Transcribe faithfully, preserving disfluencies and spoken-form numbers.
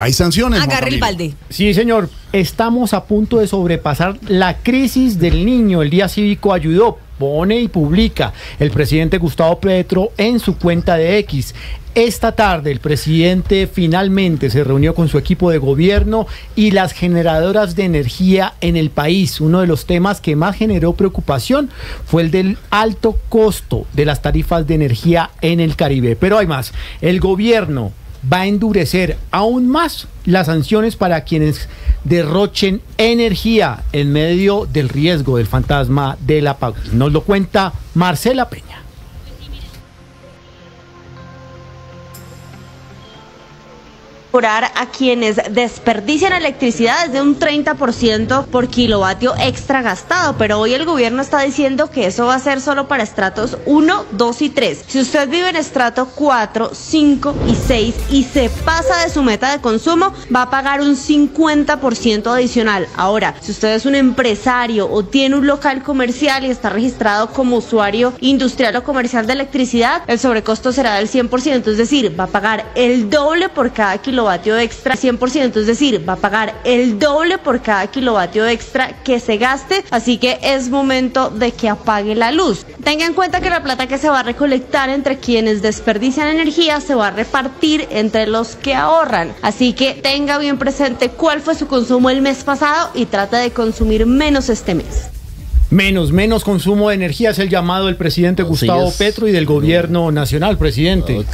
Hay sanciones. Agarre el balde. Sí, señor. Estamos a punto de sobrepasar la crisis del niño. El Día Cívico ayudó, pone y publica el presidente Gustavo Petro en su cuenta de X. Esta tarde el presidente finalmente se reunió con su equipo de gobierno y las generadoras de energía en el país. Uno de los temas que más generó preocupación fue el del alto costo de las tarifas de energía en el Caribe. Pero hay más. El gobierno va a endurecer aún más las sanciones para quienes derrochen energía en medio del riesgo del fantasma de la pauta. Nos lo cuenta Marcela Peña. A quienes desperdician electricidad es de un treinta por ciento por kilovatio extra gastado, pero hoy el gobierno está diciendo que eso va a ser solo para estratos uno, dos y tres. Si usted vive en estrato cuatro, cinco y seis y se pasa de su meta de consumo, va a pagar un cincuenta por ciento adicional. Ahora, si usted es un empresario o tiene un local comercial y está registrado como usuario industrial o comercial de electricidad, el sobrecosto será del cien por ciento, es decir, va a pagar el doble por cada kilovatio kilovatio extra, cien por ciento, es decir, va a pagar el doble por cada kilovatio extra que se gaste, así que es momento de que apague la luz. Tenga en cuenta que la plata que se va a recolectar entre quienes desperdician energía se va a repartir entre los que ahorran, así que tenga bien presente cuál fue su consumo el mes pasado y trate de consumir menos este mes. Menos, menos consumo de energía es el llamado del presidente Gustavo Petro y del gobierno nacional, presidente.